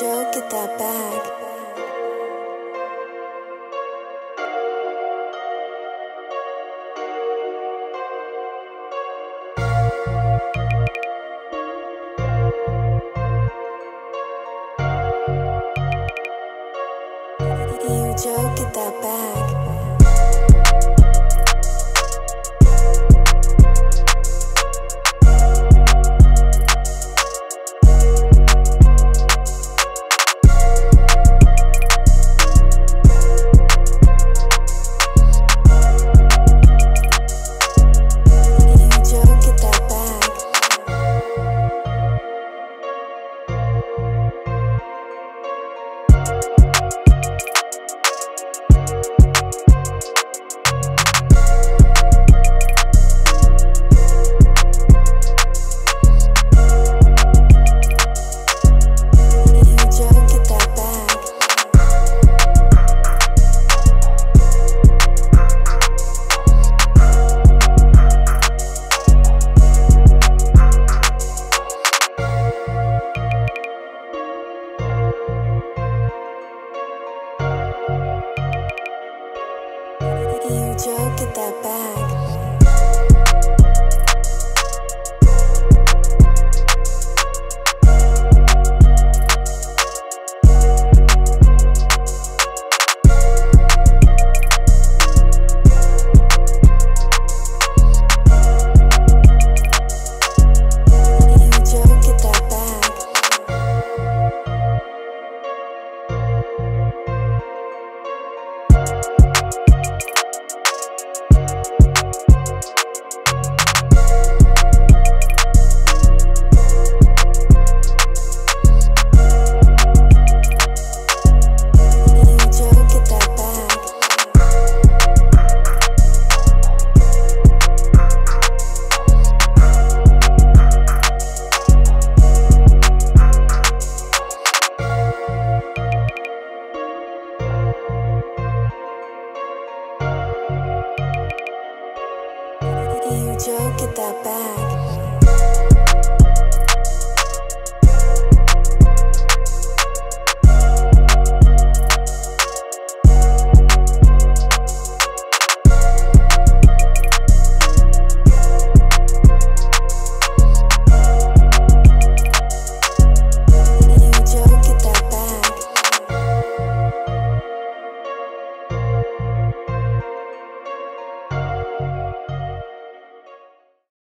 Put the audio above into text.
Joe, get that bag. Joe, get that bag. Joe, get that.